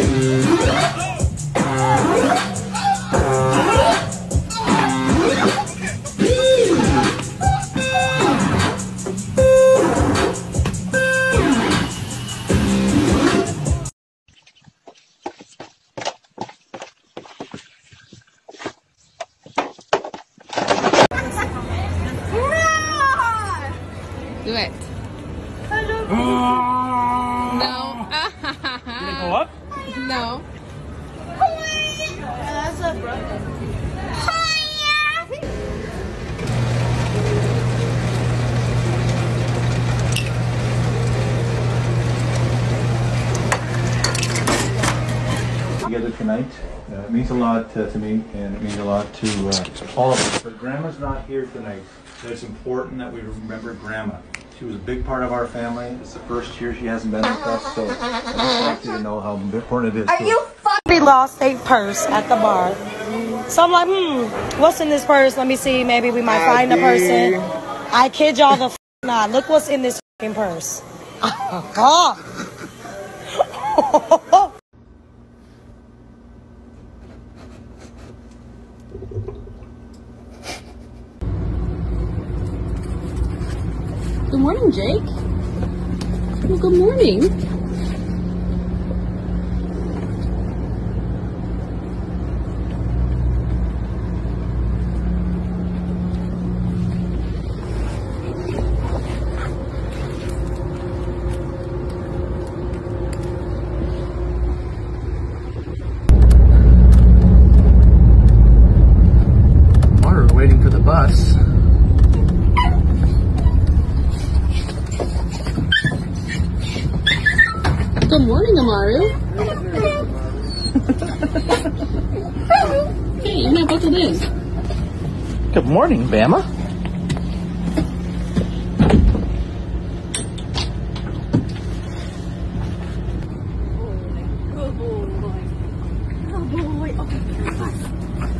Do it. Hello. No. Did it go up? No. That's a brother. Together tonight. It means a lot to me, and it means a lot to all of us. But Grandma's not here tonight, so it's important that we remember Grandma. She was a big part of our family. It's the first year she hasn't been with us, so I just want you to know how important it is. You fucking lost a purse at the bar. So I'm like, what's in this purse? Let me see, maybe we might find a person. I kid y'all the not. Look what's in this fucking purse. Oh, God. Good morning, Jake. Well, good morning. Amaru, waiting for the bus. Good morning, Amaru. Hey, you're not buckled in. Good morning, Bama. Good boy. Good boy. Okay.